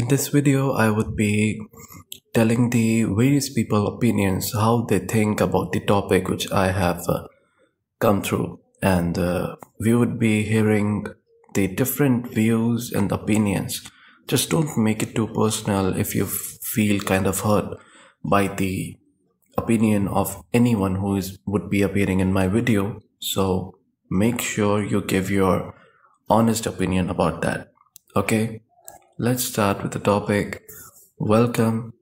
In this video, I would be telling the various people opinions, how they think about the topic which I have come through, and we would be hearing the different views and opinions. Just don't make it too personal if you feel kind of hurt by the opinion of anyone who would be appearing in my video. So make sure you give your honest opinion about that. Okay, let's start with the topic. Welcome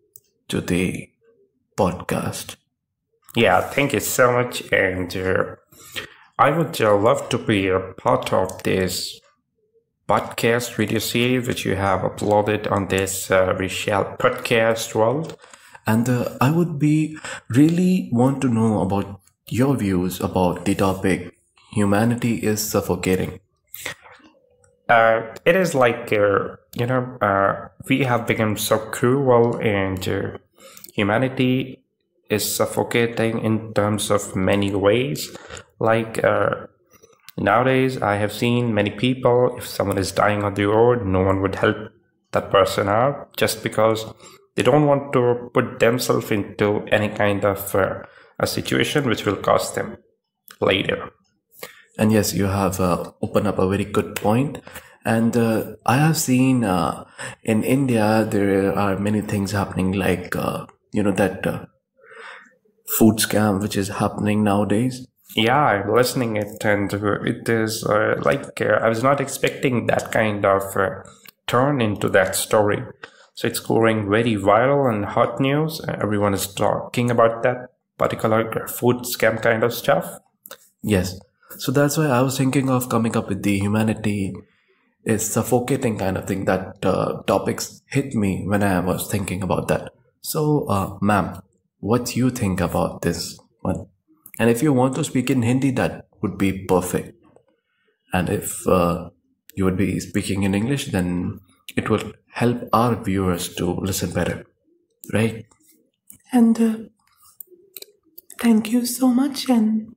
to the podcast. Yeah, thank you so much, and I would love to be a part of this podcast video series which you have uploaded on this We Shall Podcast World. And I would be really want to know about your views about the topic, humanity is suffocating. It is like, we have become so cruel, and humanity is suffocating in terms of many ways. Like nowadays, I have seen many people, if someone is dying on the road, no one would help that person out just because they don't want to put themselves into any kind of a situation which will cost them later. And yes, you have opened up a very good point. And I have seen in India, there are many things happening, like, that food scam, which is happening nowadays. Yeah, I'm listening it, and it is I was not expecting that kind of turn into that story. So it's going very viral and hot news. Everyone is talking about that particular food scam kind of stuff. Yes. So that's why I was thinking of coming up with the humanity is suffocating kind of thing. That topics hit me when I was thinking about that. So, ma'am, what do you think about this one? And if you want to speak in Hindi, that would be perfect. And if you would be speaking in English, then it will help our viewers to listen better, right? And thank you so much. And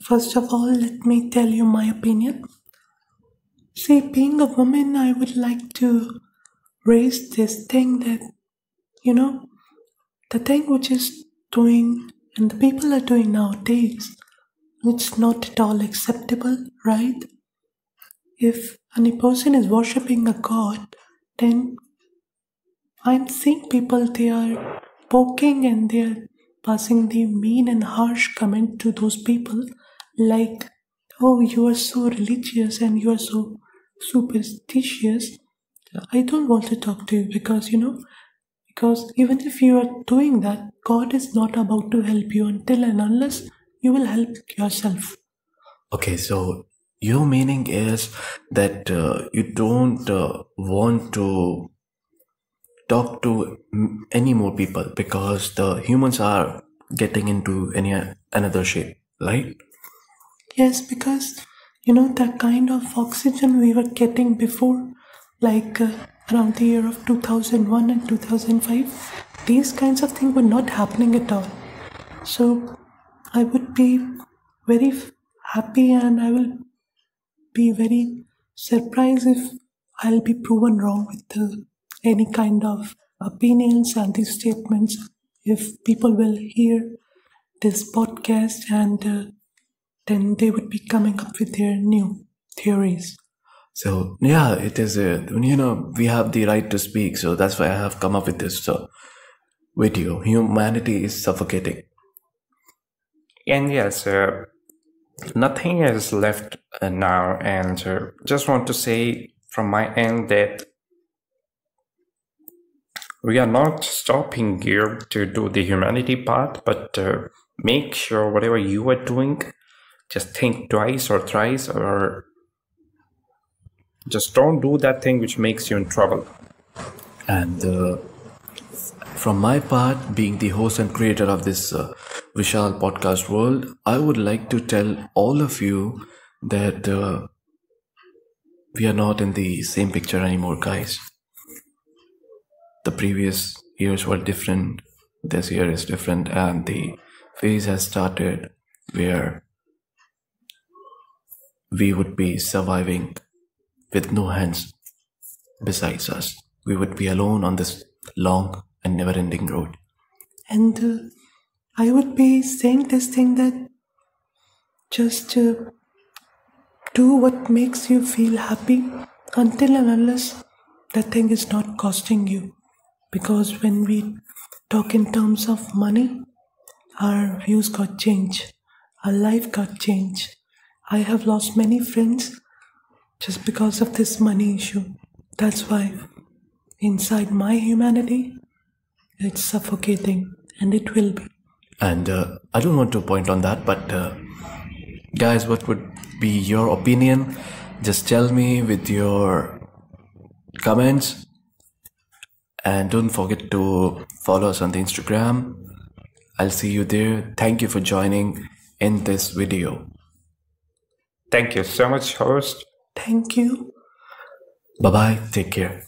first of all, let me tell you my opinion. See, being a woman, I would like to raise this thing that, the thing which is doing and the people are doing nowadays, it's not at all acceptable, right? If any person is worshipping a god, then I'm seeing people, they are poking and they are passing the mean and harsh comment to those people. Like, oh, you are so religious and you are so superstitious. I don't want to talk to you because, because even if you are doing that, God is not about to help you until and unless you will help yourself. Okay, so your meaning is that you don't want to talk to any more people because the humans are getting into another shape, right? Yes, because, the kind of oxygen we were getting before, like around the year of 2001 and 2005, these kinds of things were not happening at all. So I would be very happy, and I will be very surprised if I'll be proven wrong with any kind of opinions and these statements, if people will hear this podcast, and then they would be coming up with their new theories. So, yeah, it is, we have the right to speak. So that's why I have come up with this video. Humanity is suffocating. And yes, nothing is left now. And just want to say from my end that we are not stopping here to do the humanity part, but make sure whatever you are doing, just think twice or thrice, or just don't do that thing which makes you in trouble. And from my part, being the host and creator of this Vishal Podcast World, I would like to tell all of you that we are not in the same picture anymore, guys. The previous years were different, this year is different, and the phase has started where we would be surviving with no hands besides us. we would be alone on this long and never-ending road. And I would be saying this thing that just do what makes you feel happy until and unless that thing is not costing you. Because when we talk in terms of money, our views got changed, our life got changed. I have lost many friends just because of this money issue. That's why inside my humanity, it's suffocating, and it will be. And I don't want to point on that, but guys, what would be your opinion? Just tell me with your comments, and don't forget to follow us on the Instagram. I'll see you there. Thank you for joining in this video. Thank you so much, host. Thank you. Bye-bye. Take care.